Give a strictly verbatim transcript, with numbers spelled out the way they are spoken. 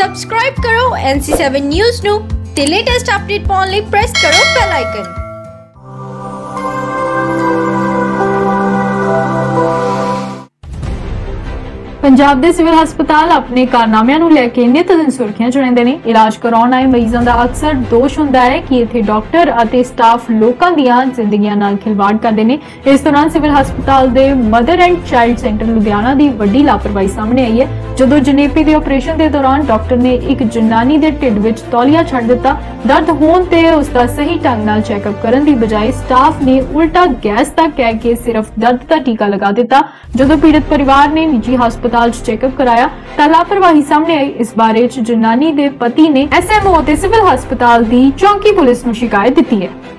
Subscribe करो N C seven news नो ते लेटेस्ट अपडेट पाउन लई प्रेस करो बेल आइकन। पंजाब के सिविल हस्पताल अपने कारनामियां नूं लैके नित दिन सुर्खियां चुनेंदे ने। इलाज करवाउण आए मरीजों का अक्सर दोष हुंदा है कि इत्थे डॉक्टर अते स्टाफ लोकां दीयां जिंदगियां नाल खिलवाड़ करदे ने। इस दौरान सिविल हस्पताल दे mother and child centre Ludhiana दी वड्डी लापरवाही सामने आई है, जदों जनेपी दे ऑपरेशन के दौरान डॉक्टर ने एक जनानी दे ढिड विच तौलिया छड्ड दित्ता। दर्द होण ते उसका सही ढंग नाल चैकअप करन दी बजाय स्टाफ ने उल्टा गैस तक कह के सिर्फ दर्द का टीका लगा दिता। जदों पीड़ित परिवार ने निजी हस्पताल चेकअप कराया तां लापरवाही सामने आई। इस बारे च जनानी दे पति ने एस एम ओ ते सिविल हस्पताल दी चौकी पुलिस नूं शिकायत दित्ती है।